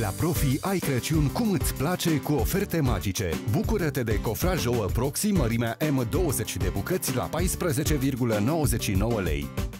La Profi ai Crăciun cum îți place cu oferte magice. Bucură-te de cofraj ouă Proxi mărimea M20 de bucăți la 14,99 lei.